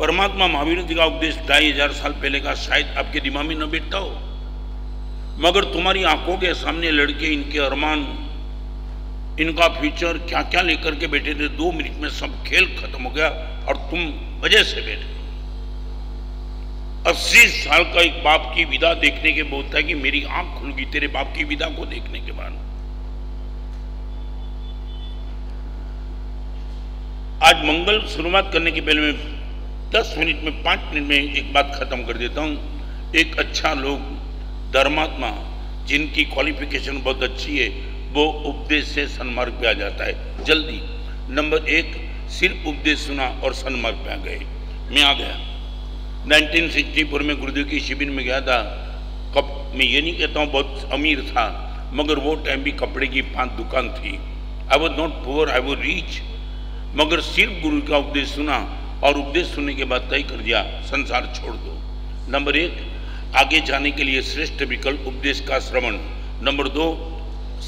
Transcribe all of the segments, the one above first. परमात्मा महावीर जी का उपदेश 2,500 साल पहले का शायद आपके दिमाग में न बैठता हो, मगर तुम्हारी आंखों के सामने लड़के इनके अरमान, इनका फ्यूचर क्या क्या लेकर के बैठे थे, 2 मिनट में सब खेल खत्म हो गया और तुम वजह से बैठे। 80 साल का एक बाप की विदा देखने के बोलता है कि मेरी आंख खुल गई तेरे बाप की विदा को देखने के बाद। आज मंगल शुरुआत करने के पहले मैं 10 मिनट में 5 मिनट में एक बात खत्म कर देता हूं। एक अच्छा लोग, धर्मात्मा, जिनकी क्वालिफिकेशन बहुत अच्छी है, वो उपदेश से सन्मार्ग पे आ जाता है जल्दी। नंबर 1, सिर्फ उपदेश सुना और सन्मार्ग पे आ गए। मैं आ गया 1964 में गुरुदेव की शिविर में गया था। कब मैं ये नहीं कहता हूँ बहुत अमीर था, मगर वो टाइम भी कपड़े की 5 दुकान थी। I was not poor, I was rich, मगर सिर्फ गुरु का उपदेश सुना और उपदेश सुनने के बाद तय कर दिया संसार छोड़ दो। नंबर 1, आगे जाने के लिए श्रेष्ठ विकल्प उपदेश का श्रवण। नंबर 2,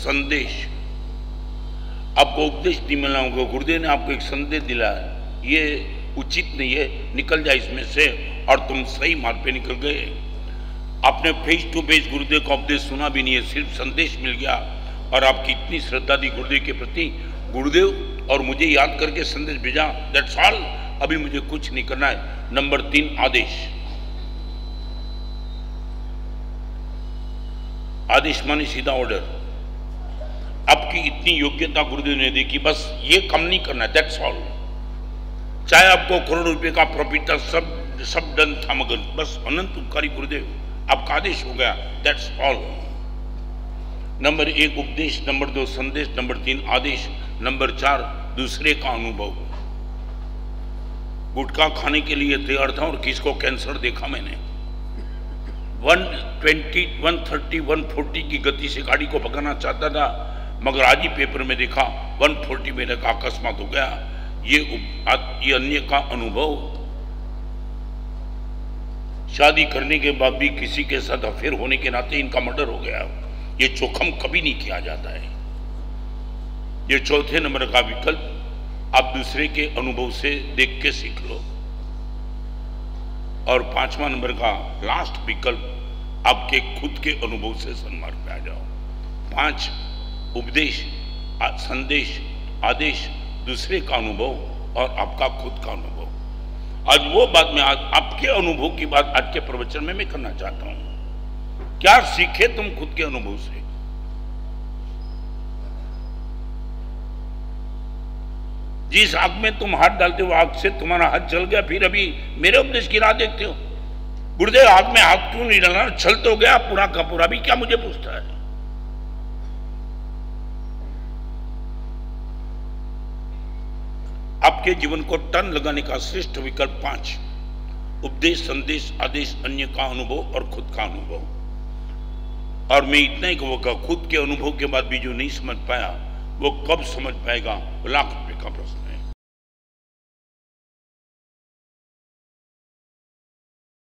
संदेश। आपको उपदेश नहीं मिलना होगा, गुरुदेव ने आपको एक संदेश दिला है, ये उचित नहीं है, निकल जाए इसमें से, और तुम सही मार्ग पे निकल गए। आपने फेस टू फेस गुरुदेव का उपदेश सुना भी नहीं है, सिर्फ संदेश मिल गया, और आपकी इतनी श्रद्धा थी गुरुदेव के प्रति, गुरुदेव और मुझे याद करके संदेश भेजा, दैट्स ऑल, अभी मुझे कुछ नहीं करना है। नंबर 3, आदेश। आदेश माने सीधा ऑर्डर। आपकी इतनी योग्यता गुरुदेव ने दी कि बस ये काम नहीं करना, दैट्स ऑल। चाहे आपको करोड़ों रुपए का प्रॉफिट था, सब डन था, मगर बस अनंत उपकारी गुरुदेव, आपका आदेश हो गया, दैट्स ऑल। नंबर 1 उपदेश, नंबर 2 संदेश, नंबर 3 आदेश, नंबर 4 दूसरे का अनुभव। गुटखा खाने के लिए तैयार था और किसको कैंसर देखा मैंने। 120, 130, 140 की गति से गाड़ी को भगाना चाहता था, मगर आज ही पेपर में देखा 140 में लगा अकस्मात हो गया। ये अन्य का अनुभव। शादी करने के बाद भी किसी के साथ अफेयर होने के नाते इनका मर्डर हो गया। ये जोखम कभी नहीं किया जाता है। ये 4थे नंबर का विकल्प, आप दूसरे के अनुभव से देख के सीख लो। और 5वां नंबर का लास्ट विकल्प, आपके खुद के अनुभव से सन्मार्ग पे आ जाओ। 5 उपदेश, संदेश, आदेश, दूसरे का अनुभव और आपका खुद का अनुभव। आज वो बात में, आज आपके अनुभव की बात आज के प्रवचन में मैं करना चाहता हूं। क्या सीखे तुम खुद के अनुभव से? जिस आग में तुम हाथ डालते हो, आग से तुम्हारा हाथ जल गया, फिर अभी मेरे उपदेश की राह देखते हो। गुरुदेव आग में हाथ क्यों नहीं डालना, छल तो गया पूरा का पूरा, अभी क्या मुझे पूछता है? आपके जीवन को टर्न लगाने का श्रेष्ठ विकल्प 5, उपदेश, संदेश, आदेश, अन्य का अनुभव और खुद का अनुभव। और मैं इतना ही कहूँगा, खुद के अनुभव के बाद भी जो नहीं समझ पाया वो कब समझ पाएगा, लाख रुपए का प्रश्न है।